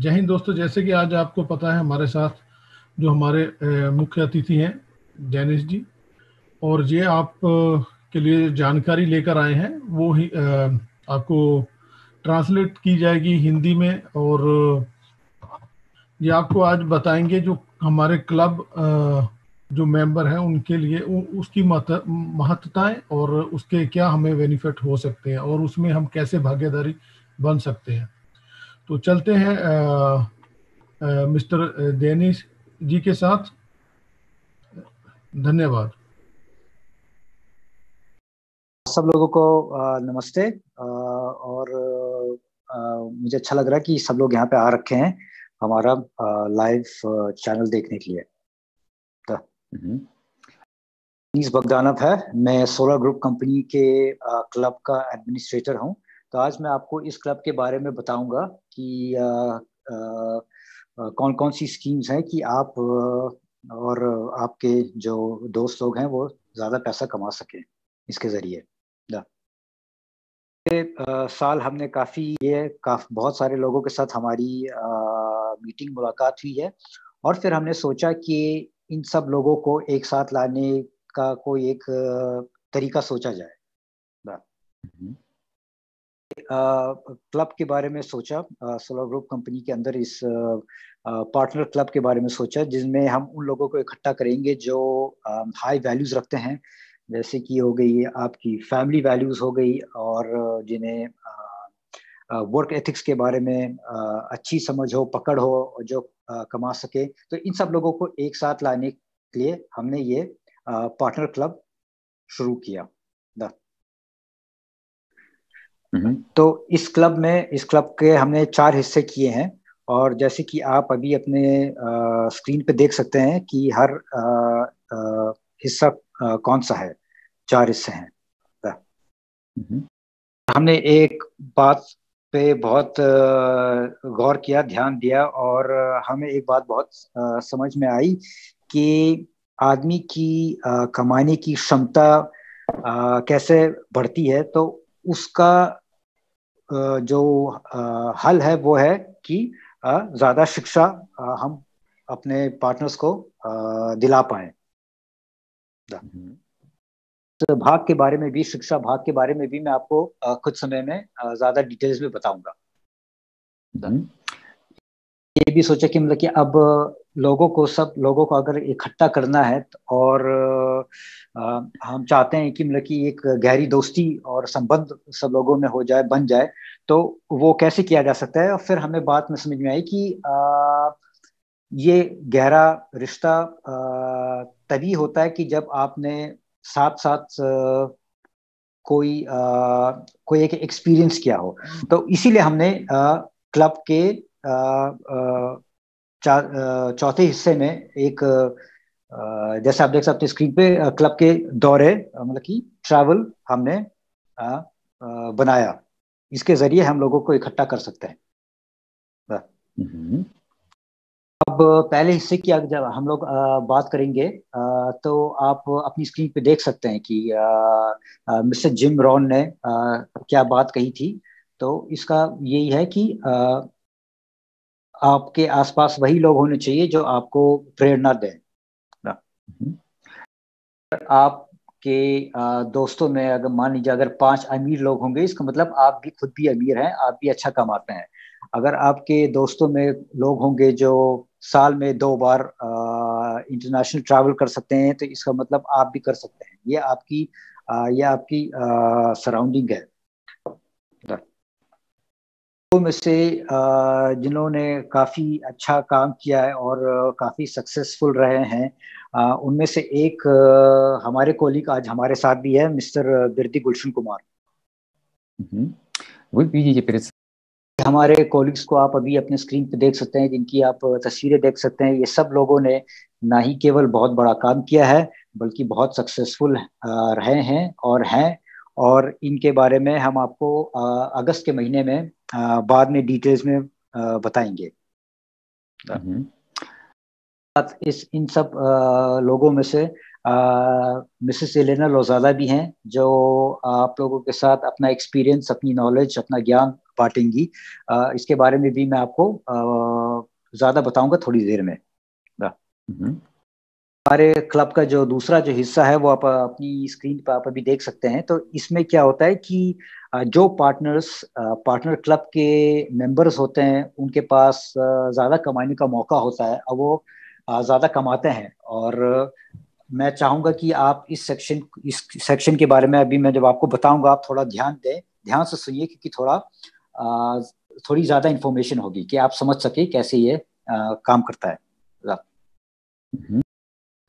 जय हिंद दोस्तों, जैसे कि आज आपको पता है हमारे साथ जो हमारे मुख्य अतिथि हैं डेनिस जी, और ये आप के लिए जानकारी लेकर आए हैं वो ही आपको ट्रांसलेट की जाएगी हिंदी में, और ये आपको आज बताएंगे जो हमारे क्लब जो मेंबर हैं उनके लिए उसकी महत्ताएं और उसके क्या हमें बेनिफिट हो सकते हैं और उसमें हम कैसे भागीदारी बन सकते हैं। तो चलते हैं मिस्टर डेनिस जी के साथ। धन्यवाद। सब लोगों को नमस्ते, और मुझे अच्छा लग रहा है कि सब लोग यहाँ पे आ रखे हैं हमारा लाइव चैनल देखने के लिए। डेनिस बगदानव है, मैं सोलर ग्रुप कंपनी के क्लब का एडमिनिस्ट्रेटर हूँ। तो आज मैं आपको इस क्लब के बारे में बताऊंगा कि कौन कौन सी स्कीम्स हैं कि आप और आपके जो दोस्त लोग हैं वो ज़्यादा पैसा कमा सकें इसके ज़रिए। साल हमने काफ़ी बहुत सारे लोगों के साथ हमारी मीटिंग मुलाकात हुई है, और फिर हमने सोचा कि इन सब लोगों को एक साथ लाने का कोई एक तरीका सोचा जाए। क्लब के बारे में सोचा, सोलर ग्रुप कंपनी के अंदर इस पार्टनर क्लब के बारे में सोचा जिसमें हम उन लोगों को इकट्ठा करेंगे जो हाई वैल्यूज रखते हैं, जैसे कि हो गई आपकी फैमिली वैल्यूज हो गई, और जिन्हें वर्क एथिक्स के बारे में अच्छी समझ हो, पकड़ हो, जो कमा सके। तो इन सब लोगों को एक साथ लाने के लिए हमने ये पार्टनर क्लब शुरू किया। तो इस क्लब में, इस क्लब के हमने 4 हिस्से किए हैं, और जैसे कि आप अभी अपने स्क्रीन पे देख सकते हैं कि हर हिस्सा कौन सा है, 4 हिस्से हैं। हमने एक बात पे बहुत गौर किया, ध्यान दिया, और हमें एक बात बहुत समझ में आई कि आदमी की कमाने की क्षमता कैसे बढ़ती है। तो उसका जो हल है वो है कि ज़्यादा शिक्षा हम अपने पार्टनर्स को दिला पाएं। तो भाग के बारे में भी, शिक्षा भाग के बारे में भी मैं आपको कुछ समय में ज़्यादा डिटेल्स में बताऊंगा। ये भी सोचा कि मतलब कि अब लोगों को, सब लोगों को अगर इकट्ठा करना है, और हम चाहते हैं कि मतलब कि एक गहरी दोस्ती और संबंध सब लोगों में हो जाए, बन जाए, तो वो कैसे किया जा सकता है। और फिर हमें बात में समझ में आई कि ये गहरा रिश्ता तभी होता है कि जब आपने साथ साथ कोई एक एक्सपीरियंस किया हो। तो इसीलिए हमने क्लब के चौथे हिस्से में एक जैसे आप देख सकते हैं स्क्रीन पे, क्लब के दौरे, मतलब कि ट्रैवल हमने बनाया। इसके जरिए हम लोगों को इकट्ठा कर सकते हैं। अब पहले हिस्से की अगर जब हम लोग बात करेंगे तो आप अपनी स्क्रीन पे देख सकते हैं कि मिस्टर जिम रॉन ने क्या बात कही थी। तो इसका यही है कि आपके आसपास वही लोग होने चाहिए जो आपको प्रेरणा दें। आपके दोस्तों में अगर मान लीजिए अगर 5 अमीर लोग होंगे, इसका मतलब आप भी खुद भी अमीर हैं, आप भी अच्छा कमाते हैं। अगर आपके दोस्तों में लोग होंगे जो साल में 2 बार इंटरनेशनल ट्रैवल कर सकते हैं, तो इसका मतलब आप भी कर सकते हैं। ये आपकी सराउंडिंग है। में से जिन्होंने काफ़ी अच्छा काम किया है और काफ़ी सक्सेसफुल रहे हैं, उनमें से एक हमारे कोलीग आज हमारे साथ भी है, मिस्टर विर्दी गुलशन कुमार। हमारे कोलिग्स को आप अभी अपने स्क्रीन पे देख सकते हैं, जिनकी आप तस्वीरें देख सकते हैं। ये सब लोगों ने ना ही केवल बहुत बड़ा काम किया है बल्कि बहुत सक्सेसफुल रहे हैं और हैं, और इनके बारे में हम आपको अगस्त के महीने में बाद में डिटेल्स में बताएंगे। इस इन सब लोगों में से मिसेस एलेना लोजादा भी हैं, जो आप लोगों के साथ अपना एक्सपीरियंस, अपनी नॉलेज, अपना ज्ञान बांटेंगी। इसके बारे में भी मैं आपको ज्यादा बताऊंगा थोड़ी देर में। हमारे क्लब का जो दूसरा जो हिस्सा है वो आप अपनी स्क्रीन पर आप अभी देख सकते हैं। तो इसमें क्या होता है कि जो पार्टनर क्लब के मेंबर्स होते हैं उनके पास ज़्यादा कमाने का मौका होता है और वो ज़्यादा कमाते हैं। और मैं चाहूँगा कि आप इस सेक्शन के बारे में अभी मैं जब आपको बताऊँगा आप थोड़ा ध्यान दें, ध्यान से सुनिए, क्योंकि थोड़ी ज़्यादा इन्फॉर्मेशन होगी कि आप समझ सके कैसे ये काम करता है।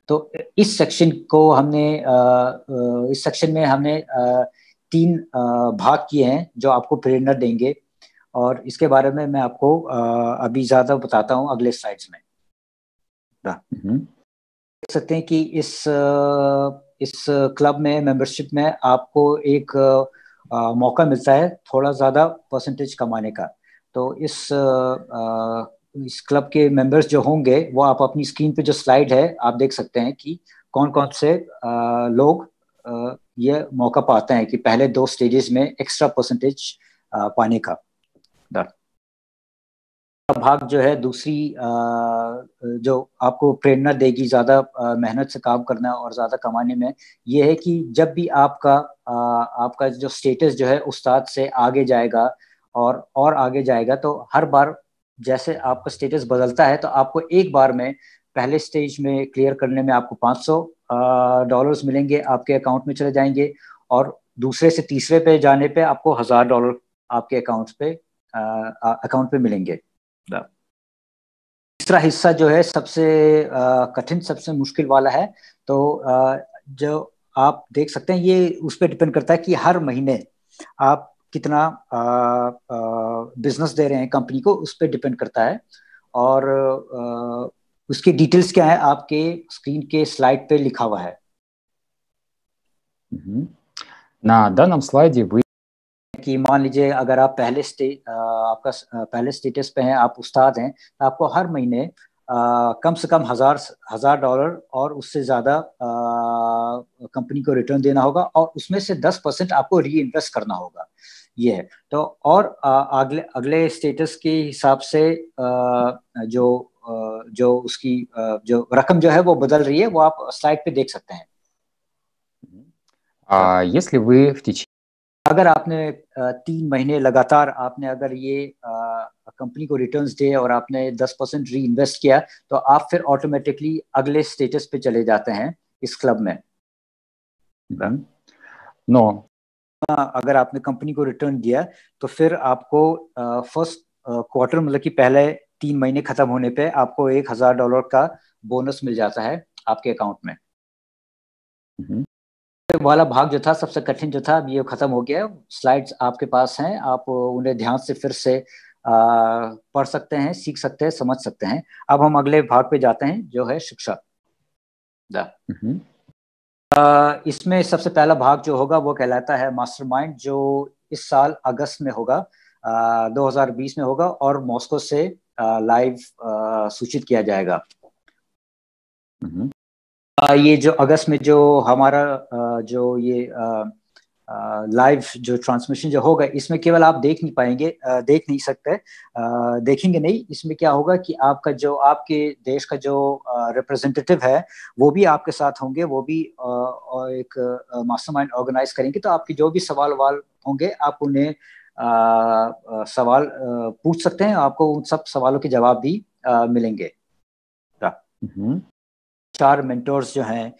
तो इस सेक्शन में हमने तीन भाग किए हैं जो आपको प्रेरणा देंगे, और इसके बारे में मैं आपको अभी ज्यादा बताता हूँ अगले स्लाइड्स में। देख सकते हैं कि इस क्लब में मेंबरशिप में आपको एक मौका मिलता है थोड़ा ज्यादा परसेंटेज कमाने का। तो इस क्लब के मेंबर्स जो होंगे वो आप अपनी स्क्रीन पे जो स्लाइड है आप देख सकते हैं कि कौन कौन से लोग ये मौका पाते हैं कि पहले दो स्टेजेस में एक्स्ट्रा परसेंटेज पाने का। भाग जो है दूसरी जो आपको प्रेरणा देगी ज्यादा मेहनत से काम करना और ज्यादा कमाने में, ये है कि जब भी आपका जो स्टेटस जो है उस्ताद से आगे जाएगा और आगे जाएगा, तो हर बार जैसे आपका स्टेटस बदलता है तो आपको एक बार में पहले स्टेज में क्लियर करने में आपको $500 मिलेंगे, आपके अकाउंट में चले जाएंगे, और दूसरे से तीसरे पे जाने पे आपको $1000 आपके अकाउंट पे मिलेंगे। तीसरा हिस्सा जो है सबसे कठिन, सबसे मुश्किल वाला है। तो जो आप देख सकते हैं ये उस पर डिपेंड करता है कि हर महीने आप कितना बिजनेस दे रहे हैं कंपनी को, उस पर डिपेंड करता है। और उसकी डिटेल्स क्या है आपके स्क्रीन के स्लाइड पे लिखा हुआ है। ना दानम स्लाइड ये कि मान लीजिए अगर आप आपका पहले स्टेटस पे हैं, आप उस्ताद हैं, तो आपको हर महीने कम से कम $1000 और उससे ज्यादा कंपनी को रिटर्न देना होगा, और उसमें से 10% आपको रीइन्वेस्ट करना होगा। ये है। तो और अगले स्टेटस के हिसाब से जो उसकी जो रकम जो है वो बदल रही है, वो आप स्लाइड पे देख सकते हैं। अगर आपने 3 महीने लगातार आपने अगर ये कंपनी को रिटर्न्स दे और आपने 10% रीइन्वेस्ट किया, तो आप फिर ऑटोमेटिकली अगले स्टेटस पे चले जाते हैं इस क्लब में। अगर आपने कंपनी को रिटर्न दिया तो फिर आपको फर्स्ट क्वार्टर मतलब कि पहले 3 महीने खत्म होने पे आपको $1000 का बोनस मिल जाता है आपके अकाउंट में। वाला भाग जो था सबसे कठिन जो था ये खत्म हो गया। स्लाइड्स आपके पास हैं, आप उन्हें ध्यान से फिर से पढ़ सकते हैं, सीख सकते हैं, समझ सकते हैं। अब हम अगले भाग पे जाते हैं जो है शिक्षा। इसमें सबसे पहला भाग जो होगा वो कहलाता है मास्टरमाइंड, जो इस साल अगस्त में होगा, 2020 में होगा, और मॉस्को से लाइव सूचित किया जाएगा। ये जो अगस्त में जो हमारा जो ये लाइव जो ट्रांसमिशन जो होगा, इसमें केवल आप देखेंगे नहीं। इसमें क्या होगा कि आपका जो आपके देश का जो रिप्रेजेंटेटिव है वो भी आपके साथ होंगे, वो भी एक मास्टरमाइंड ऑर्गेनाइज करेंगे। तो आपके जो भी सवाल होंगे आप उन्हें सवाल पूछ सकते हैं, आपको उन सब सवालों के जवाब भी मिलेंगे। 4 मेंटोर्स जो हैं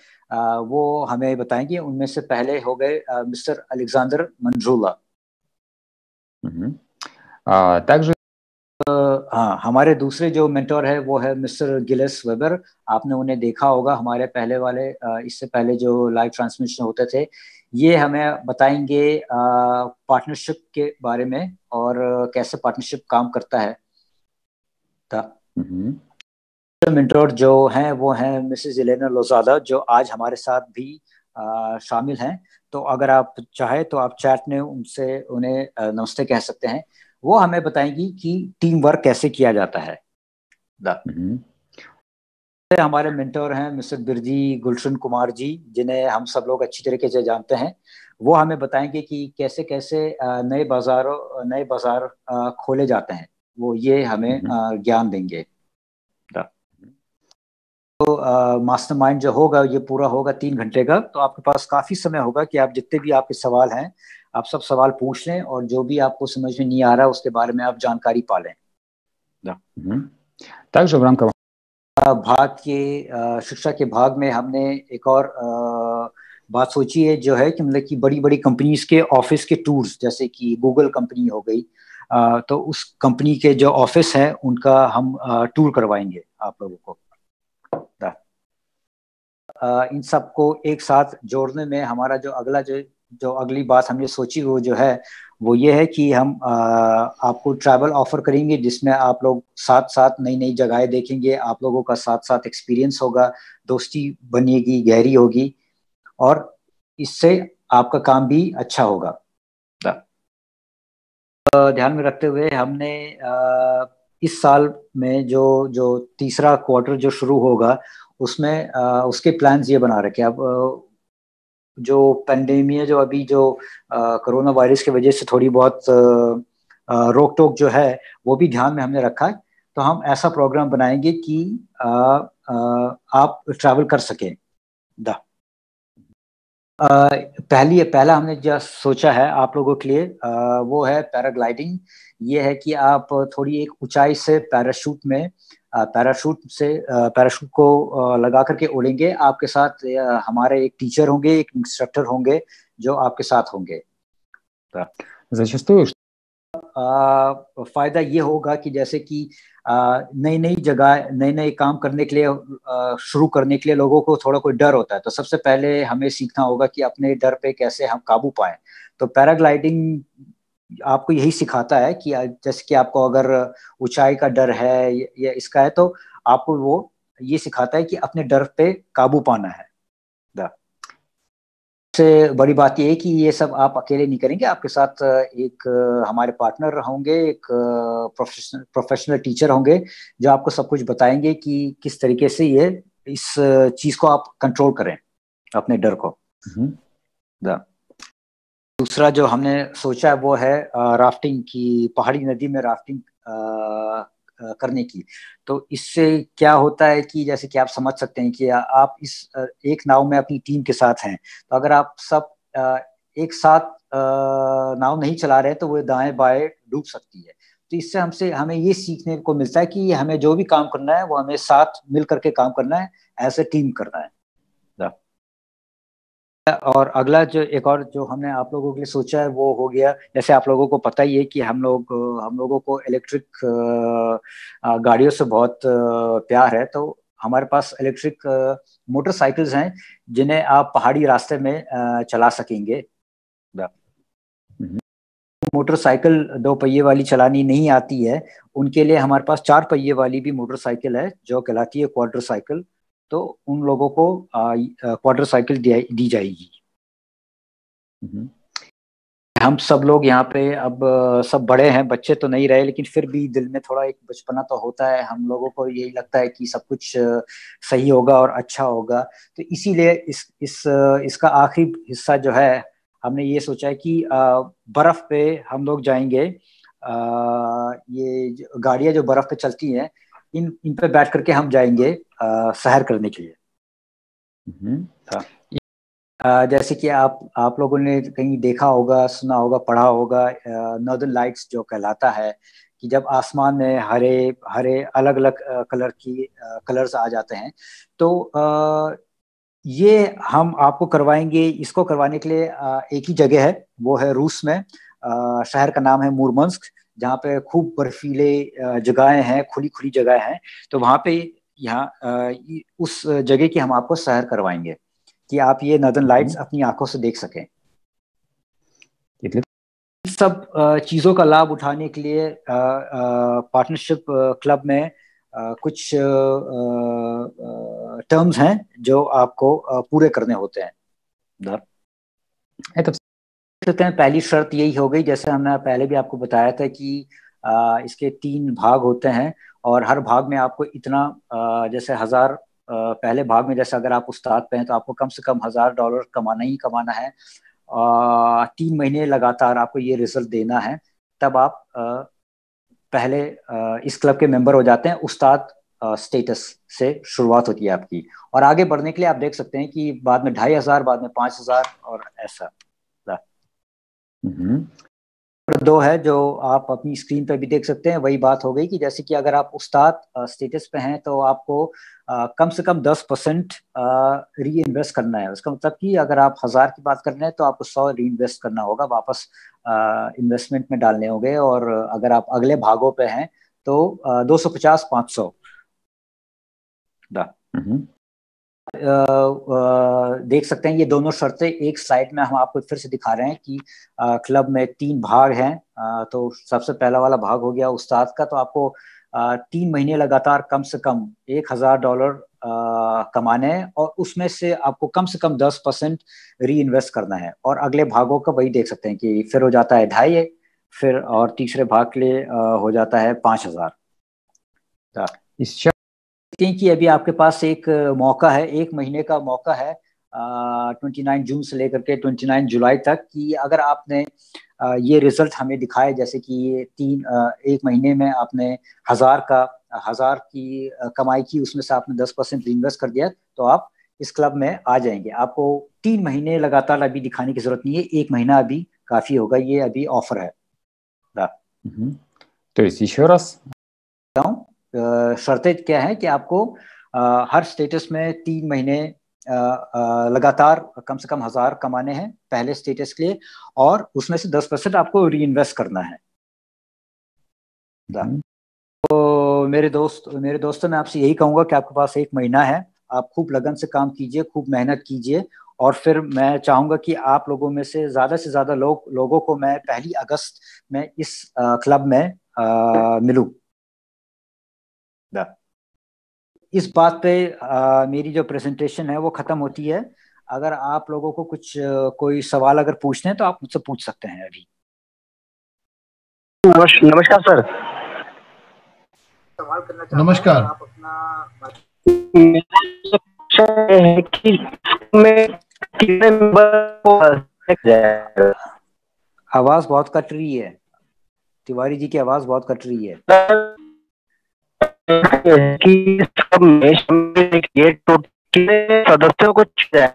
वो हमें बताएंगे। उनमें से पहले हो गए मिस्टर अलेक्जेंडर मंजूला। हमारे दूसरे जो मेंटोर है वो है मिस्टर गिलेस वेबर। आपने उन्हें देखा होगा हमारे पहले वाले इससे पहले जो लाइव ट्रांसमिशन होते थे। ये हमें बताएंगे पार्टनरशिप के बारे में और कैसे पार्टनरशिप काम करता है। मेंटोर जो हैं वो हैं मिसेस एलेना लोसादा, जो आज हमारे साथ भी शामिल हैं। तो अगर आप चाहे तो आप चैट में उन्हें नमस्ते कह सकते हैं। वो हमें बताएंगी कि टीम वर्क कैसे किया जाता है। हमारे मेंटोर हैं मिस्टर विर्दी गुलशन कुमार जी, जिन्हें हम सब लोग अच्छी तरीके से जानते हैं। वो हमें बताएंगे कि कैसे कैसे नए बाजार खोले जाते हैं, वो ये हमें ज्ञान देंगे। तो मास्टरमाइंड जो होगा ये पूरा होगा 3 घंटे का, तो आपके पास काफ़ी समय होगा कि आप जितने भी आपके सवाल हैं आप सब सवाल पूछ लें, और जो भी आपको समझ में नहीं आ रहा उसके बारे में आप जानकारी पा लें। भाग के शिक्षा के भाग में हमने एक और बात सोची है, जो है कि मतलब कि बड़ी बड़ी कंपनीज के ऑफिस के टूर्स, जैसे कि गूगल कंपनी हो गई, तो उस कंपनी के जो ऑफिस है उनका हम टूर करवाएंगे आप लोगों को। इन सब को एक साथ जोड़ने में हमारा जो अगला जो अगली बात हमने सोची वो जो है वो ये है कि हम आपको ट्रैवल ऑफर करेंगे, जिसमें आप लोग साथ साथ नई नई जगहें देखेंगे, आप लोगों का साथ साथ एक्सपीरियंस होगा, दोस्ती बनेगी, गहरी होगी, और इससे आपका काम भी अच्छा होगा। ध्यान में रखते हुए हमने इस साल में जो तीसरा क्वार्टर जो शुरू होगा उसमें उसके प्लान्स ये बना रखे। अब जो पेंडेमिया जो अभी जो कोरोना वायरस की वजह से थोड़ी बहुत रोक टोक जो है वो भी ध्यान में हमने रखा है, तो हम ऐसा प्रोग्राम बनाएंगे कि आप ट्रैवल कर सकें। पहला हमने जो सोचा है आप लोगों के लिए वो है पैराग्लाइडिंग। ये है कि आप थोड़ी एक ऊंचाई से पैराशूट को लगा करके उड़ेंगे। आपके साथ हमारे एक टीचर होंगे, एक इंस्ट्रक्टर होंगे जो आपके साथ होंगे। फायदा ये होगा कि जैसे कि नई जगह नए काम करने के लिए शुरू करने के लिए लोगों को थोड़ा कोई डर होता है, तो सबसे पहले हमें सीखना होगा कि अपने डर पे कैसे हम काबू पाएं। तो पैराग्लाइडिंग आपको यही सिखाता है कि जैसे कि आपको अगर ऊंचाई का डर है या इसका है, तो आपको वो ये सिखाता है कि अपने डर पे काबू पाना है। सबसे बड़ी बात यह है कि ये सब आप अकेले नहीं करेंगे, आपके साथ एक हमारे पार्टनर होंगे, एक प्रोफेशनल टीचर होंगे जो आपको सब कुछ बताएंगे कि किस तरीके से ये इस चीज को आप कंट्रोल करें, अपने डर को। दूसरा जो हमने सोचा है वो है राफ्टिंग की, पहाड़ी नदी में राफ्टिंग करने की। तो इससे क्या होता है कि जैसे कि आप समझ सकते हैं कि आप इस एक नाव में अपनी टीम के साथ हैं, तो अगर आप सब एक साथ नाव नहीं चला रहे तो वो दाएं बाएं डूब सकती है। तो इससे हमें ये सीखने को मिलता है कि हमें जो भी काम करना है वो हमें साथ मिल करके काम करना है, एज ए टीम करना है। और अगला जो एक और जो हमने आप लोगों के लिए सोचा है वो हो गया, जैसे आप लोगों को पता ही है कि हम लोगों को इलेक्ट्रिक गाड़ियों से बहुत प्यार है, तो हमारे पास इलेक्ट्रिक मोटरसाइकिल्स हैं जिन्हें आप पहाड़ी रास्ते में चला सकेंगे। मोटरसाइकिल 2 पहिए वाली चलानी नहीं आती है, उनके लिए हमारे पास 4 पहिए वाली भी मोटरसाइकिल है जो कहलाती है क्वाड्र साइकिल, तो उन लोगों को क्वाड्र साइकिल दी जाएगी। हम सब लोग यहाँ पे अब सब बड़े हैं, बच्चे तो नहीं रहे, लेकिन फिर भी दिल में थोड़ा एक बचपना तो होता है। हम लोगों को यही लगता है कि सब कुछ सही होगा और अच्छा होगा, तो इसीलिए इसका आखिरी हिस्सा जो है हमने ये सोचा है कि बर्फ पे हम लोग जाएंगे। ये गाड़ियाँ जो बर्फ पे चलती हैं इन पे बैठ करके हम जाएंगे सैर करने के लिए। जैसे कि आप लोगों ने कहीं देखा होगा, सुना होगा, पढ़ा होगा, नॉर्दर्न लाइट्स जो कहलाता है कि जब आसमान में हरे हरे अलग अलग कलर्स आ जाते हैं, तो ये हम आपको करवाएंगे। इसको करवाने के लिए एक ही जगह है, वो है रूस में। शहर का नाम है मुरमांस्क, जहाँ पे खूब बर्फीले जगहें हैं, खुली खुली जगह हैं, तो वहाँ पे उस जगह की हम आपको सैर करवाएंगे कि आप ये नॉर्दर्न लाइट्स अपनी आंखों से देख सकें। सब चीज़ों का लाभ उठाने के लिए पार्टनरशिप क्लब में कुछ टर्म्स हैं जो आपको पूरे करने होते हैं। पहली शर्त यही हो गई, जैसे हमने पहले भी आपको बताया था कि इसके 3 भाग होते हैं और हर भाग में आपको इतना जैसे 1000 पहले भाग में, जैसे अगर आप उस्ताद पे हैं तो आपको कम से कम $1000 कमाना ही कमाना है। 3 महीने लगातार आपको ये रिजल्ट देना है, तब आप पहले इस क्लब के मेंबर हो जाते हैं। उस्ताद स्टेटस से शुरुआत होती है आपकी, और आगे बढ़ने के लिए आप देख सकते हैं कि बाद में 2500, बाद में 5000 और ऐसा। 2 है जो आप अपनी स्क्रीन पे भी देख सकते हैं। वही बात हो गई कि जैसे कि अगर आप उस्ताद स्टेटस पे हैं तो आपको कम से कम 10% री इन्वेस्ट करना है। उसका मतलब कि अगर आप 1000 की बात कर रहे हैं तो आपको 100 री इन्वेस्ट करना होगा, वापस इन्वेस्टमेंट में डालने होंगे। और अगर आप अगले भागों पे हैं तो 250, 500 देख सकते हैं। ये दोनों शर्तें एक स्लाइड में हम आपको फिर से दिखा रहे हैं कि क्लब में 3 भाग हैं। तो सबसे पहला वाला भाग हो गया उस्ताद का, तो आपको 3 महीने लगातार कम से कम $1000 कमाने हैं और उसमें से कम 10% री इन्वेस्ट करना है। और अगले भागों का वही देख सकते हैं कि फिर हो जाता है 2500, फिर और तीसरे भाग के लिए हो जाता है 5000। इस कि अभी आपके पास एक मौका है, 1 महीने का मौका है, 29 जून से लेकर के 29 जुलाई तक, कि अगर आपने ये रिजल्ट हमें दिखाए, जैसे कि 1 महीने में आपने 1000 की कमाई की, उसमें से आपने 10% इन्वेस्ट कर दिया, तो आप इस क्लब में आ जाएंगे। आपको 3 महीने लगातार अभी दिखाने की जरूरत नहीं है, 1 महीना अभी काफी होगा। ये अभी ऑफर है। तो еще раз शर्तें क्या है कि आपको हर स्टेटस में 3 महीने लगातार कम से कम 1000 कमाने हैं पहले स्टेटस के लिए, और उसमें से 10% आपको रीइन्वेस्ट करना है। तो मेरे दोस्तों मैं आपसे यही कहूँगा कि आपके पास 1 महीना है, आप खूब लगन से काम कीजिए, खूब मेहनत कीजिए। और फिर मैं चाहूँगा कि आप लोगों में से ज़्यादा लोगों को मैं 1 अगस्त में इस क्लब में मिलूँ। इस बात पे मेरी जो प्रेजेंटेशन है वो खत्म होती है। अगर आप लोगों को कुछ कोई सवाल अगर पूछने हैं तो आप मुझसे पूछ सकते हैं अभी। नमस्कार सर। सवाल करना चाहता हूं। नमस्कार। आप अपना आवाज बहुत कट रही है, तिवारी जी की आवाज बहुत कट रही है। सदस्यों को कितने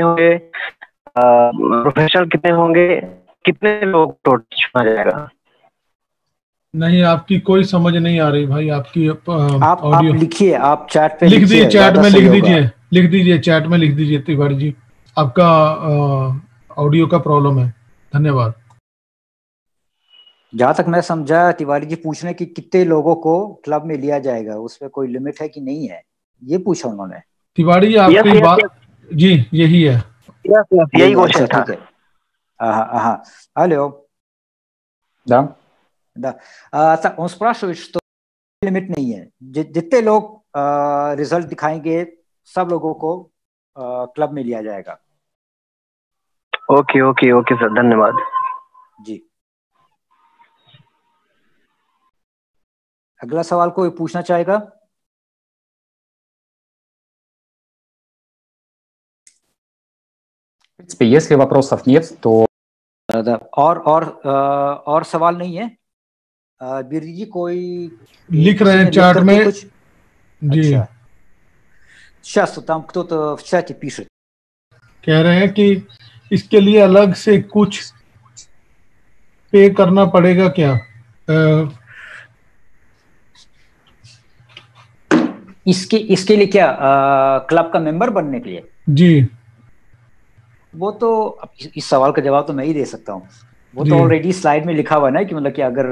होंगे, प्रोफेशनल कितने होंगे, कितने लोग टोटल चुना जाएगा? नहीं, आपकी कोई समझ नहीं आ रही भाई आपकी। आप लिखिए, आप चैट पे लिख दीजिए, चैट में लिख दीजिए तिवारी जी, आपका ऑडियो का प्रॉब्लम है। धन्यवाद। जहाँ तक मैं समझा, तिवारी जी पूछ रहे कि कितने लोगों को क्लब में लिया जाएगा, उसमें कोई लिमिट है कि नहीं है, ये पूछा उन्होंने। तिवारी जी आपकी बात जी यही है, यही क्वेश्चन था। हेलो उस तो लिमिट नहीं है, जितने लोग रिजल्ट दिखाएंगे सब लोगों को क्लब में लिया जाएगा। ओके ओके ओके सर, धन्यवाद जी। अगला सवाल कोई पूछना चाहेगा? Если вопросов нет, то और सवाल नहीं है। बिरजी जी कोई लिख रहे हैं चैट में कुछ? जी сейчас там кто-то в чате пишет, कह रहे हैं कि इसके लिए अलग से कुछ पे करना पड़ेगा क्या? इसके लिए क्या क्लब का मेंबर बनने के लिए? जी वो तो इस सवाल का जवाब तो मैं ही दे सकता हूँ। वो तो ऑलरेडी स्लाइड में लिखा हुआ है ना कि मतलब कि अगर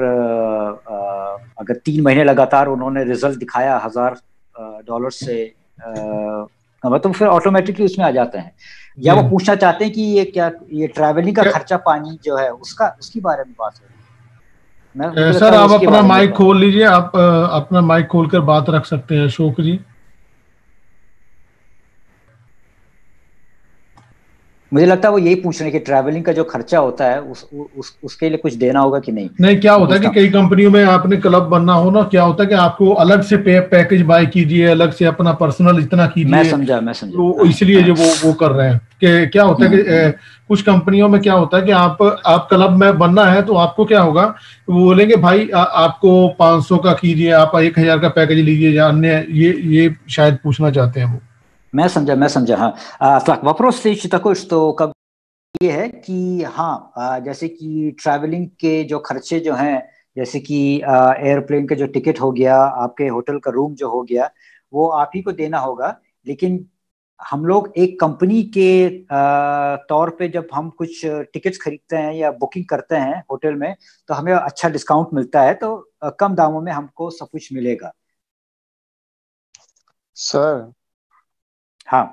3 महीने लगातार उन्होंने रिजल्ट दिखाया $1000 से, तो फिर ऑटोमेटिकली उसमें आ जाते हैं। या वो पूछना चाहते हैं कि ये क्या, ये ट्रैवलिंग का खर्चा पानी जो है उसकी बारे में बात है। सर आप अपना माइक खोल लीजिए, आप अपना माइक खोलकर बात रख सकते हैं अशोक जी। मुझे लगता है वो यही पूछ रहे हैं कि ट्रैवलिंग का जो खर्चा होता है उसके लिए कुछ देना होगा कि नहीं। नहीं, क्या होता है कि कई कंपनियों में आपने क्लब बनना हो ना, क्या होता है कि आपको अलग से पैकेज बाय कीजिए, अलग से अपना पर्सनल इतना कीजिए। मैं समझा तो इसलिए जो वो कर रहे हैं कि क्या होता है कि कुछ कंपनियों में क्या होता है कि आप क्लब में बनना है तो आपको क्या होगा, वो बोलेंगे भाई आपको 500 का कीजिए, आप 1000 का पैकेज लीजिए या अन्य, ये शायद पूछना चाहते हैं वो। मैं समझा। हाँ, वपरोस तकुश तो कब ये है कि हाँ, जैसे कि ट्रैवलिंग के जो खर्चे जो हैं, जैसे कि एयरप्लेन का जो टिकट हो गया, आपके होटल का रूम जो हो गया, वो आप ही को देना होगा। लेकिन हम लोग एक कंपनी के तौर पे जब हम कुछ टिकट्स खरीदते हैं या बुकिंग करते हैं होटल में, तो हमें अच्छा डिस्काउंट मिलता है, तो कम दामों में हमको सब कुछ मिलेगा सर। हाँ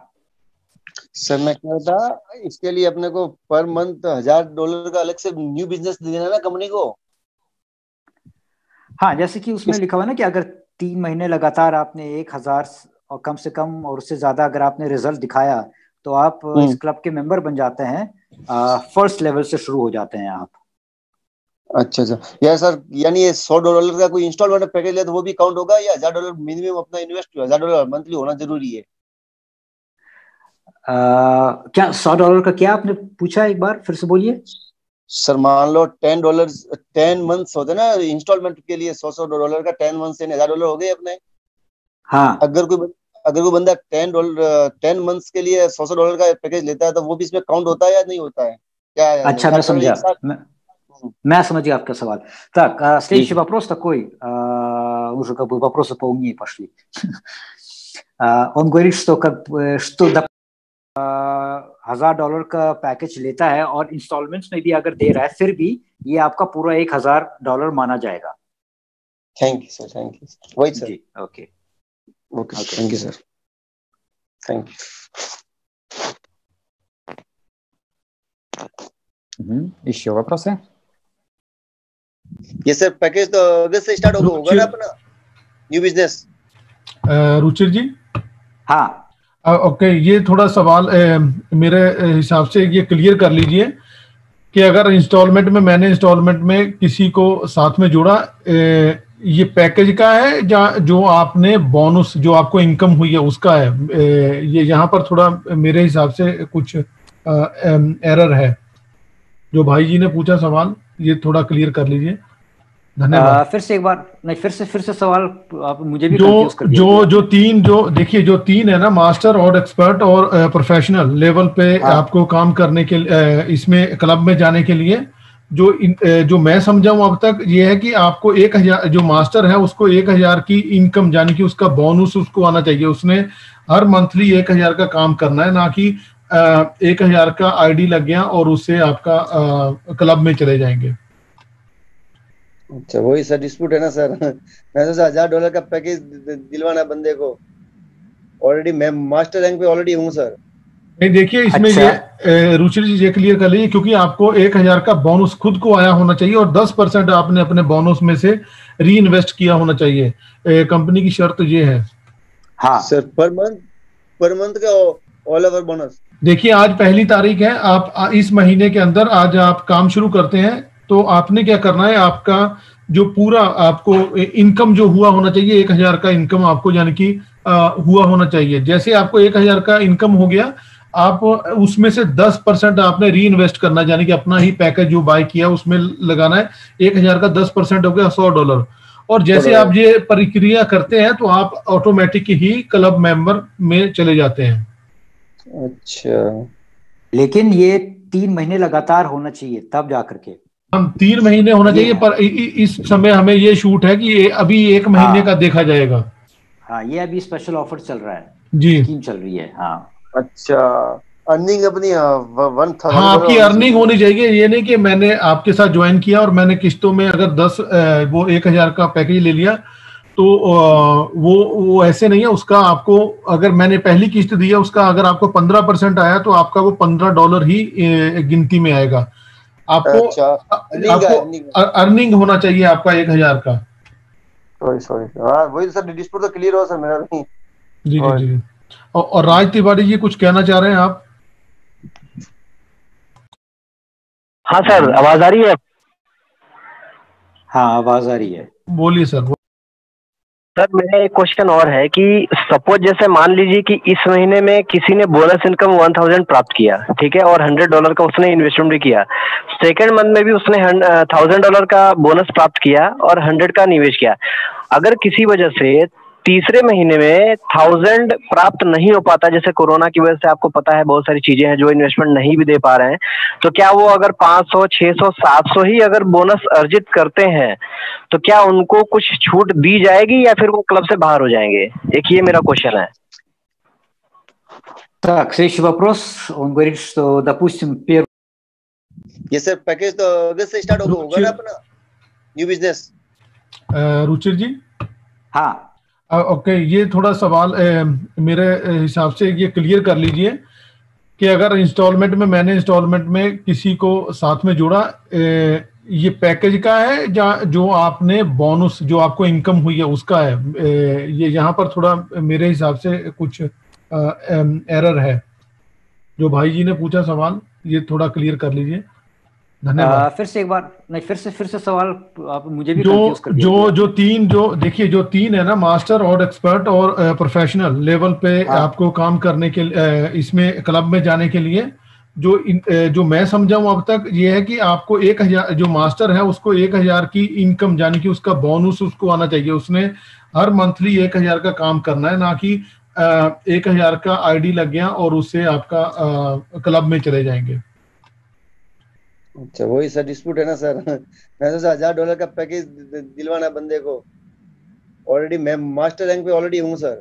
सर, मैं कह रहा था इसके लिए अपने को पर मंथ $1000 का अलग से न्यू बिजनेस देना ना कंपनी को। हाँ, जैसे कि उसमें लिखा हुआ ना कि अगर 3 महीने लगातार आपने 1000 और कम से कम और उससे ज्यादा अगर आपने रिजल्ट दिखाया तो आप इस क्लब के मेंबर बन जाते हैं, फर्स्ट लेवल से शुरू हो जाते हैं आप। अच्छा सर, यानी $100 का कोई इंस्टॉलमेंट पैकेज ले तो वो भी काउंट होगा, या $1000 मिनिमम अपना इन्वेस्ट $1000 मंथली होना जरूरी है? क्या $100 का क्या आपने पूछा, एक बार फिर से बोलिए सर। मान लो $10 10 मंथ्स होते ना इंस्टॉलमेंट के लिए, $100 का 10 मंथ्स से $1000 हो गए अपने। हाँ, अगर कोई बंदा $10 मंथ्स के लिए $100 का पैकेज लेता है तो वो भी इसमें काउंट होता है या नहीं होता है क्या? अच्छा, मैं समझा, मैं समझ गया आपका सवाल। Так, следующий вопрос такой, уже как бы вопросы поумнее пошли. Он говорит, что как что $1000 का पैकेज लेता है और इंस्टॉलमेंट्स में भी अगर दे रहा है, फिर भी ये आपका पूरा $1000 माना जाएगा। Thank you sir. वही sir, okay, thank you sir, thank you. еще вопросы? ये सर पैकेज तो अगस्त से स्टार्ट होगा ना अपना न्यू बिजनेस। रुचिर जी, हाँ ओके, ये थोड़ा सवाल मेरे हिसाब से ये क्लियर कर लीजिए कि अगर इंस्टॉलमेंट में मैंने इंस्टॉलमेंट में किसी को साथ में जोड़ा, ये पैकेज का है या जो आपने बोनस जो आपको इनकम हुई है उसका है? ये यहाँ पर थोड़ा मेरे हिसाब से कुछ एरर है। जो भाई जी ने पूछा सवाल, ये थोड़ा क्लियर कर लीजिए, धन्यवाद। फिर से एक बार, नहीं फिर से सवाल आप मुझे भी कंफ्यूज कर दिया। जो देखिए जो 3 है ना, मास्टर और एक्सपर्ट और प्रोफेशनल लेवल पे आपको काम करने के इसमें क्लब में जाने के लिए जो मैं समझा हूँ अब तक ये है कि आपको 1000, जो मास्टर है उसको 1000 की इनकम यानी कि उसका बोनस उसको आना चाहिए। उसने हर मंथली 1000 का काम करना है, ना कि 1000 का आईडी लग गया और उससे आपका क्लब में चले जाएंगे। अच्छा, वही सर डिस्प्यूट है ना सर। मैं सोचा $1000 का पैकेज दिलवाना बंदे को, ऑलरेडी मैं मास्टर रैंक पे ऑलरेडी हूँ सर। नहीं देखिए इसमें अच्छा। ये रुचि जी ये क्लियर कर लीजिए, क्योंकि आपको 1000 का बोनस खुद को आया होना चाहिए और 10% आपने अपने बोनस में से री इन्वेस्ट किया होना चाहिए, कंपनी की शर्त ये है। हाँ सर, पर मंथ का ऑल ओवर बोनस। देखिए आज पहली तारीख है, आप इस महीने के अंदर आज आप काम शुरू करते हैं तो आपने क्या करना है, आपका जो पूरा आपको इनकम जो हुआ होना चाहिए, 1000 का इनकम आपको यानी कि हुआ होना चाहिए। जैसे आपको 1000 का इनकम हो गया, आप उसमें से 10% आपने री इन्वेस्ट करना है, यानी कि अपना ही पैकेज जो बाय किया उसमें लगाना है। 1000 का 10% हो गया $100, और जैसे आप ये प्रक्रिया करते हैं तो आप ऑटोमेटिक ही क्लब मेंबर में चले जाते हैं। अच्छा, लेकिन ये 3 महीने लगातार होना चाहिए तब जाकर के हम 3 महीने होना चाहिए, पर इस समय हमें ये शूट है कि अभी 1 महीने का देखा जाएगा। हाँ, ये अभी स्पेशल ऑफर चल रहा है जी, स्कीम चल रही है। हाँ अच्छा, अर्निंग अपनी 1000। हाँ, आपकी अर्निंग होनी चाहिए, ये नहीं कि मैंने आपके साथ ज्वाइन किया और मैंने किस्तों में अगर 1000 का पैकेज ले लिया तो वो ऐसे नहीं है। उसका आपको, अगर मैंने पहली किस्त दी है उसका अगर आपको 15% आया तो आपका वो $15 ही गिनती में आएगा। आपको अर्निंग होना चाहिए आपका 1000 का। सॉरी, वही सर डिस्प्यूट तो क्लियर हो सर मेरा जी। और राज तिवारी जी कुछ कहना चाह रहे हैं आप? हाँ सर, आवाज आ रही है? हाँ आवाज आ रही है, बोलिए सर। सर मेरा एक क्वेश्चन और है कि सपोज जैसे मान लीजिए कि इस महीने में किसी ने बोनस इनकम 1000 प्राप्त किया, ठीक है, और $100 का उसने इन्वेस्टमेंट भी किया। सेकेंड मंथ में भी उसने $1000 का बोनस प्राप्त किया और 100 का निवेश किया। अगर किसी वजह से तीसरे महीने में 1000 प्राप्त नहीं हो पाता, जैसे कोरोना की वजह से आपको पता है बहुत सारी चीजें हैं जो इन्वेस्टमेंट नहीं भी दे पा रहे हैं, तो क्या वो अगर 500, 600, 700 ही अगर बोनस अर्जित करते हैं तो क्या उनको कुछ छूट दी जाएगी या फिर वो क्लब से बाहर हो जाएंगे? एक ये मेरा क्वेश्चन है। Так, следующий вопрос. Он говорит, что, допустим, первый... Если пакет, то вы стартовали угодно, new business. रुचिर जी, हाँ ओके, ये थोड़ा सवाल मेरे हिसाब से ये क्लियर कर लीजिए कि अगर इंस्टॉलमेंट में मैंने इंस्टॉलमेंट में किसी को साथ में जोड़ा, ये पैकेज का है या जो आपने बोनस जो आपको इनकम हुई है उसका है? ये यहाँ पर थोड़ा मेरे हिसाब से कुछ एरर है। जो भाई जी ने पूछा सवाल, ये थोड़ा क्लियर कर लीजिए। फिर से एक बार नहीं, फिर से सवाल आप मुझे भी कंफ्यूज कर दिया। जो तीन है ना, मास्टर और एक्सपर्ट और प्रोफेशनल लेवल पे आपको काम करने के इसमें क्लब में जाने के लिए जो मैं समझा हूँ अब तक ये है कि आपको 1000, जो मास्टर है उसको 1000 की इनकम यानी कि उसका बोनस उसको आना चाहिए। उसने हर मंथली 1000 का काम करना है, ना कि 1000 का ID लग गया और उससे आपका क्लब में चले जाएंगे। अच्छा वही सर डिस्प्यूट है ना सर, मैं सोचा $1000 का पैकेज दिलवाना बंदे को, ऑलरेडी मैं मास्टर रैंक पे ऑलरेडी हूँ सर।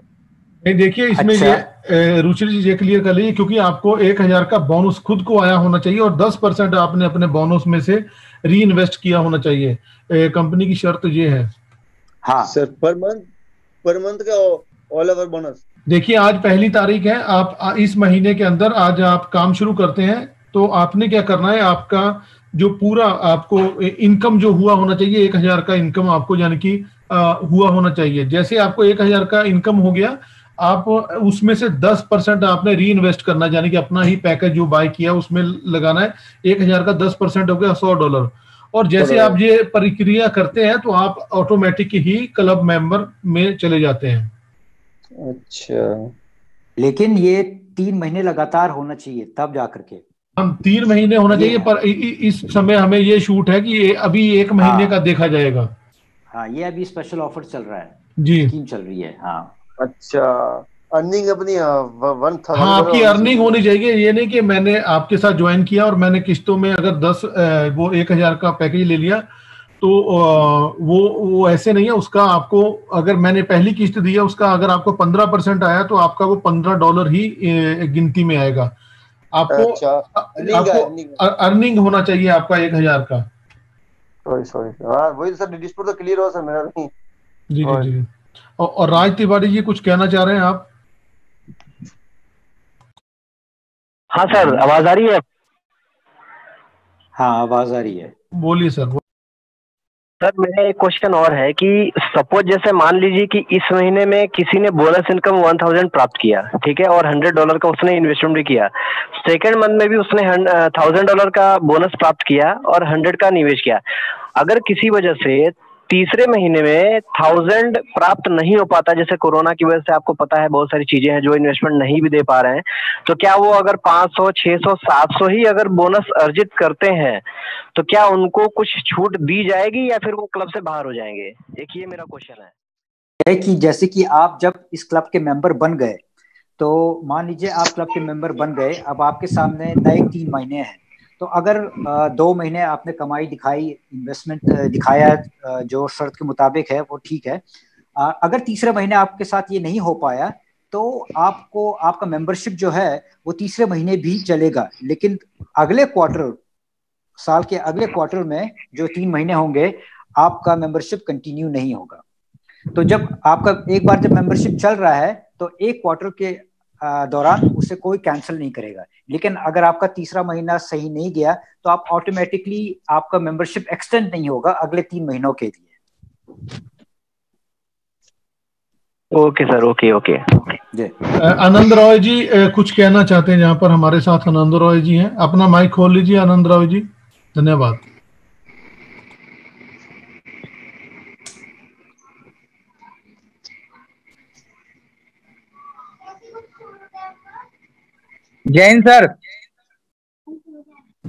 नहीं देखिए इसमें अच्छा? ये रुचिर जी ये क्लियर कर लीजिए, क्योंकि आपको 1000 का बोनस खुद को आया होना चाहिए और 10% आपने अपने बोनस में से री इन्वेस्ट किया होना चाहिए, कंपनी की शर्त ये है। हाँ सर, पर मंथ का ऑल ओवर बोनस। देखिए आज पहली तारीख है, आप इस महीने के अंदर आज आप काम शुरू करते हैं तो आपने क्या करना है, आपका जो पूरा आपको इनकम जो हुआ होना चाहिए 1000 का इनकम आपको यानी कि हुआ होना चाहिए। जैसे आपको 1000 का इनकम हो गया, आप उसमें से 10% आपने री इन्वेस्ट करना यानी कि अपना ही पैकेज जो बाय किया उसमें लगाना है। 1000 का 10% हो गया $100, और जैसे आप ये प्रक्रिया करते हैं तो आप ऑटोमेटिक ही क्लब मेंबर में चले जाते हैं। अच्छा, लेकिन ये 3 महीने लगातार होना चाहिए तब जाकर के हम 3 महीने होना चाहिए, पर इस समय हमें ये शूट है कि ये अभी 1 महीने का देखा जाएगा। हाँ ये अभी स्पेशल ऑफर चल रहा है जी, स्कीम चल रही है। हाँ अच्छा, अर्निंग अपनी 1000। हाँ आपकी अर्निंग होनी चाहिए, ये नहीं कि मैंने आपके साथ ज्वाइन किया और मैंने किस्तों में अगर 10 वो 1000 का पैकेज ले लिया तो वो ऐसे नहीं है। उसका आपको अगर मैंने पहली किस्त दी है उसका अगर आपको 15% आया तो आपका वो $15 ही गिनती में आएगा। आपको अच्छा, आपको अर्निंग होना चाहिए आपका 1000 का। सॉरी वही सर डिस्प्यूट तो क्लियर हो सर मेरा भी। जी जी जी। और राज तिवारी जी कुछ कहना चाह रहे हैं आप? हाँ सर आवाज आ रही है? हाँ आवाज आ रही है, बोलिए सर। सर मेरा एक क्वेश्चन और है कि सपोज जैसे मान लीजिए कि इस महीने में किसी ने बोनस इनकम 1000 प्राप्त किया, ठीक है, और $100 का उसने इन्वेस्टमेंट भी किया। सेकेंड मंथ में भी उसने $1000 का बोनस प्राप्त किया और 100 का निवेश किया। अगर किसी वजह से तीसरे महीने में 1000 प्राप्त नहीं हो पाता, जैसे कोरोना की वजह से आपको पता है बहुत सारी चीजें हैं जो इन्वेस्टमेंट नहीं भी दे पा रहे हैं, तो क्या वो अगर 500, 600, 700 ही अगर बोनस अर्जित करते हैं तो क्या उनको कुछ छूट दी जाएगी या फिर वो क्लब से बाहर हो जाएंगे? एक ये मेरा क्वेश्चन है कि जैसे कि आप जब इस क्लब के मेंबर बन गए, तो मान लीजिए आप क्लब के मेंबर बन गए, अब आपके सामने नए 3 महीने हैं, तो अगर 2 महीने आपने कमाई दिखाई, इन्वेस्टमेंट दिखाया जो शर्त के मुताबिक है वो ठीक है, अगर तीसरे महीने आपके साथ ये नहीं हो पाया तो आपको आपका मेंबरशिप जो है वो तीसरे महीने भी चलेगा, लेकिन अगले क्वार्टर, साल के अगले क्वार्टर में जो 3 महीने होंगे आपका मेंबरशिप कंटिन्यू नहीं होगा। तो जब आपका एक बार जब मेंबरशिप चल रहा है तो एक क्वार्टर के दौरान उसे कोई कैंसिल नहीं करेगा, लेकिन अगर आपका तीसरा महीना सही नहीं गया तो आप ऑटोमेटिकली आपका मेंबरशिप एक्सटेंड नहीं होगा अगले 3 महीनों के लिए। ओके सर, ओके ओके जी। आनंद रॉय जी कुछ कहना चाहते हैं, यहाँ पर हमारे साथ आनंद रॉय जी हैं, अपना माइक खोल लीजिए आनंद रॉय जी। धन्यवाद। जय हिंद सर।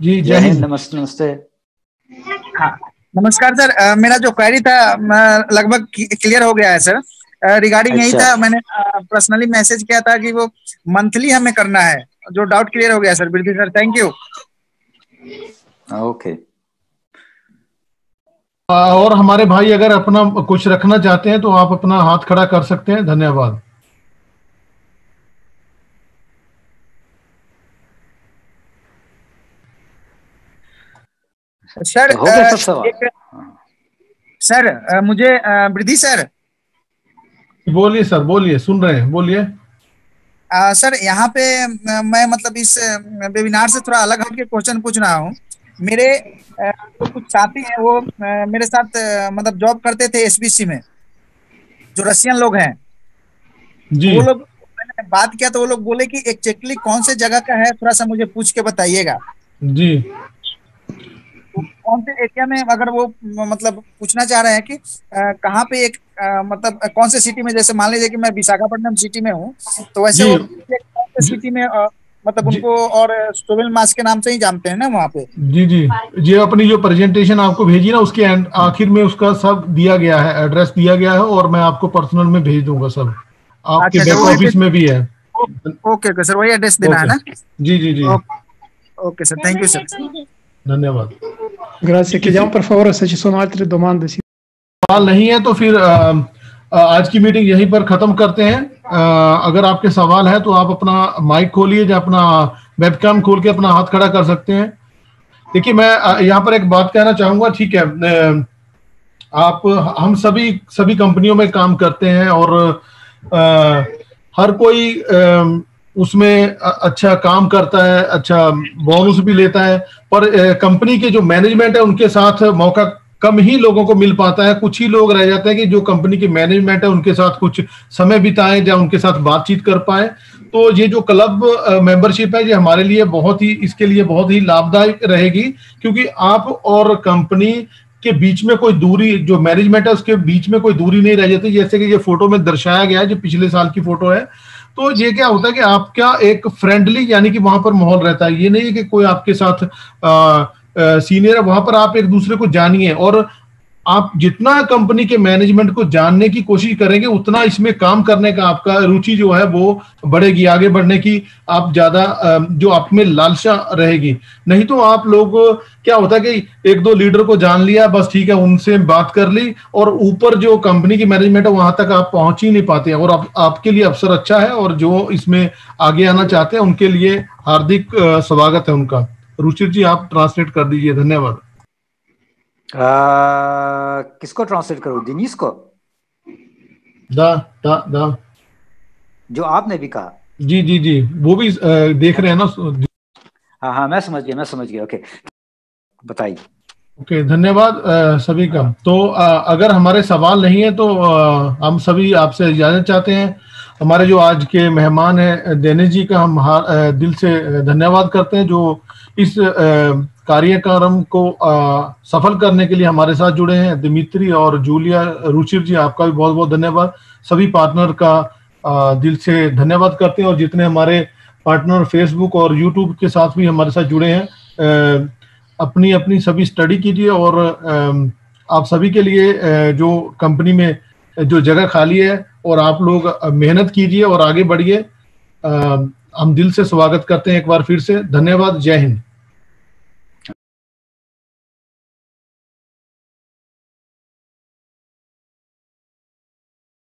जी जय हिंद। नमस्ते नमस्ते। हाँ नमस्कार सर, मेरा जो क्वेरी था लगभग क्लियर हो गया है सर। रिगार्डिंग यही था, मैंने पर्सनली मैसेज किया था कि वो मंथली हमें करना है, जो डाउट क्लियर हो गया sir. Virdi sir thank you. Okay. और हमारे भाई अगर अपना कुछ रखना चाहते हैं तो आप अपना हाथ खड़ा कर सकते हैं। धन्यवाद। सर सर मुझे वृद्धि सर बोलिए। सर बोलिए, सुन रहे हैं, बोलिए। सर यहाँ पे मैं मतलब इस वेबिनार से थोड़ा अलग हटके क्वेश्चन पूछ रहा हूँ। मेरे कुछ साथी हैं वो मेरे साथ मतलब जॉब करते थे एसबीसी में, जो रशियन लोग हैं जी। वो लोग, मैंने बात किया तो वो लोग बोले कि एक्जेक्टली कौन से जगह का है, थोड़ा सा मुझे पूछ के बताइएगा जी, कौन से एरिया में। अगर वो मतलब पूछना चाह रहे हैं कि कहाँ पे एक मतलब कौन से सिटी में, जैसे मान लीजिए कि मैं विशाखापट्टनम सिटी में हूँ, तो वैसे वो कौन से सिटी में मतलब उनको और स्टोवेल मास के नाम से ही जानते हैं ना वहाँ पे। जी जी जी, अपनी जो प्रेजेंटेशन आपको भेजी ना उसके एंड आखिर में उसका सब दिया गया है, एड्रेस दिया गया है, और मैं आपको पर्सनल में भेज दूंगा सब, आपके बैक ऑफिस में भी है। ओके सर, वही एड्रेस देना है ना। जी जी जी okay sir, thank you sir, धन्यवाद। पर फॉर सवाल नहीं है तो फिर आज की मीटिंग यहीं पर खत्म करते हैं। अगर आपके सवाल है तो आप अपना माइक खोलिए या अपना वेबकैम खोल के अपना हाथ खड़ा कर सकते हैं। देखिए मैं यहाँ पर एक बात कहना चाहूँगा, ठीक है, हम सभी कंपनियों में काम करते हैं और हर कोई उसमें अच्छा काम करता है, अच्छा बोनस भी लेता है, पर कंपनी के जो मैनेजमेंट है उनके साथ मौका कम ही लोगों को मिल पाता है। कुछ ही लोग रह जाते हैं कि जो कंपनी के मैनेजमेंट है उनके साथ कुछ समय बिताएं या उनके साथ बातचीत कर पाएं। तो ये जो क्लब मेंबरशिप है ये हमारे लिए बहुत ही लाभदायक रहेगी, क्योंकि आप और कंपनी के बीच में कोई दूरी, जो मैनेजमेंट है उसके बीच में कोई दूरी नहीं रह जाती। जैसे कि ये फोटो में दर्शाया गया है, जो पिछले साल की फोटो है, तो ये क्या होता है कि आपका एक फ्रेंडली यानी कि वहां पर माहौल रहता है। ये नहीं है कि कोई आपके साथ सीनियर है, वहां पर आप एक दूसरे को जानिए, और आप जितना कंपनी के मैनेजमेंट को जानने की कोशिश करेंगे उतना इसमें काम करने का आपका रुचि जो है वो बढ़ेगी, आगे बढ़ने की आप ज्यादा जो आप में लालसा रहेगी। नहीं तो आप लोग, क्या होता है कि एक दो लीडर को जान लिया, बस ठीक है, उनसे बात कर ली, और ऊपर जो कंपनी की मैनेजमेंट है वहां तक आप पहुंच ही नहीं पाते हैं। और आपके लिए अवसर अच्छा है, और जो इसमें आगे आना चाहते हैं उनके लिए हार्दिक स्वागत है उनका। रुचिर जी आप ट्रांसलेट कर दीजिए, धन्यवाद। किसको ट्रांसलेट करूं? दिनीश को? दा जो आपने भी कहा। जी जी जी, वो भी देख रहे हैं ना। हाँ, मैं समझ गया। ओके बताइए। ओके, धन्यवाद सभी का। तो अगर हमारे सवाल नहीं है तो हम सभी आपसे इजाजत चाहते हैं। हमारे जो आज के मेहमान हैं देनेश जी का हम दिल से धन्यवाद करते हैं, जो इस कार्यक्रम को सफल करने के लिए हमारे साथ जुड़े हैं। दिमित्री और जूलिया, रुचिर जी आपका भी बहुत बहुत धन्यवाद। सभी पार्टनर का दिल से धन्यवाद करते हैं, और जितने हमारे पार्टनर फेसबुक और यूट्यूब के साथ भी हमारे साथ जुड़े हैं। अपनी अपनी सभी स्टडी कीजिए, और आप सभी के लिए जो कंपनी में जो जगह खाली है, और आप लोग मेहनत कीजिए और आगे बढ़िए। हम दिल से स्वागत करते हैं एक बार फिर से। धन्यवाद, जय हिंद।